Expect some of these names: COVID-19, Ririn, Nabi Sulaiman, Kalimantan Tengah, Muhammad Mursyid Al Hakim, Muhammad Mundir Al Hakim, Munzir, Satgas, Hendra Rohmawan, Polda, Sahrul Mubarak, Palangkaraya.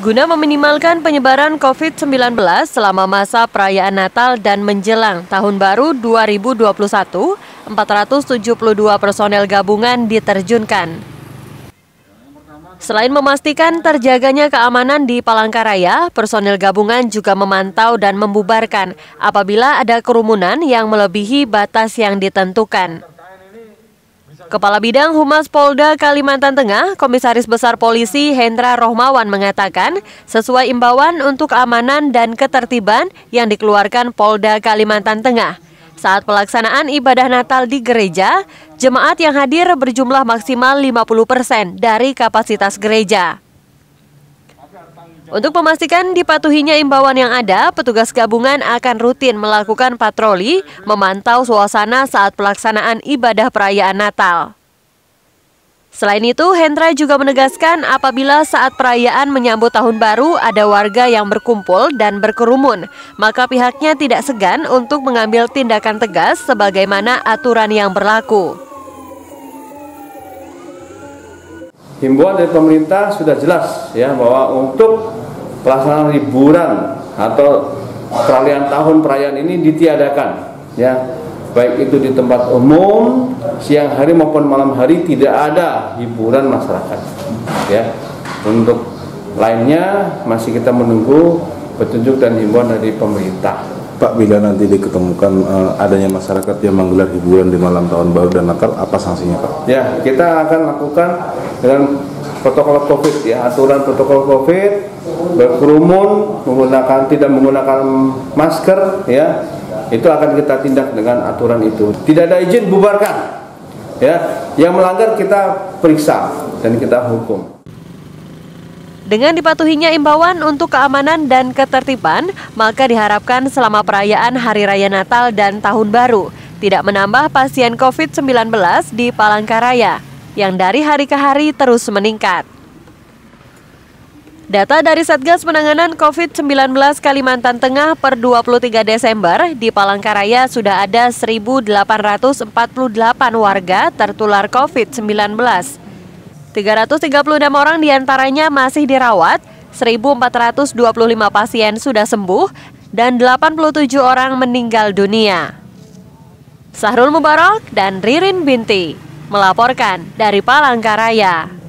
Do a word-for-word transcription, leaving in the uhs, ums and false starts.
Guna meminimalkan penyebaran COVID sembilan belas selama masa perayaan Natal dan menjelang Tahun Baru dua ribu dua puluh satu, empat ratus tujuh puluh dua personel gabungan diterjunkan. Selain memastikan terjaganya keamanan di Palangkaraya, personel gabungan juga memantau dan membubarkan apabila ada kerumunan yang melebihi batas yang ditentukan. Kepala Bidang Humas Polda Kalimantan Tengah, Komisaris Besar Polisi Hendra Rohmawan mengatakan, sesuai imbauan untuk keamanan dan ketertiban yang dikeluarkan Polda Kalimantan Tengah. Saat pelaksanaan ibadah Natal di gereja, jemaat yang hadir berjumlah maksimal lima puluh persen dari kapasitas gereja. Untuk memastikan dipatuhinya imbauan yang ada, petugas gabungan akan rutin melakukan patroli, memantau suasana saat pelaksanaan ibadah perayaan Natal. Selain itu, Hendra juga menegaskan apabila saat perayaan menyambut Tahun Baru ada warga yang berkumpul dan berkerumun, maka pihaknya tidak segan untuk mengambil tindakan tegas sebagaimana aturan yang berlaku. Himbauan dari pemerintah sudah jelas ya, bahwa untuk pelaksanaan liburan atau peralihan tahun perayaan ini ditiadakan ya, baik itu di tempat umum siang hari maupun malam hari tidak ada hiburan masyarakat ya. Untuk lainnya masih kita menunggu petunjuk dan himbauan dari pemerintah. Pak, bila nanti diketemukan uh, adanya masyarakat yang menggelar hiburan di malam Tahun Baru dan Natal, apa sanksinya, Pak? Ya, kita akan lakukan dengan protokol COVID ya, aturan protokol COVID, berkerumun, menggunakan tidak menggunakan masker ya, itu akan kita tindak dengan aturan itu. Tidak ada izin, bubarkan. Ya, yang melanggar kita periksa dan kita hukum. Dengan dipatuhinya imbauan untuk keamanan dan ketertiban, maka diharapkan selama perayaan Hari Raya Natal dan Tahun Baru tidak menambah pasien COVID sembilan belas di Palangkaraya yang dari hari ke hari terus meningkat. Data dari Satgas Penanganan COVID sembilan belas Kalimantan Tengah per dua puluh tiga Desember, di Palangkaraya sudah ada seribu delapan ratus empat puluh delapan warga tertular COVID sembilan belas. tiga ratus tiga puluh enam orang diantaranya masih dirawat, seribu empat ratus dua puluh lima pasien sudah sembuh, dan delapan puluh tujuh orang meninggal dunia. Sahrul Mubarak dan Ririn Binti melaporkan dari Palangkaraya.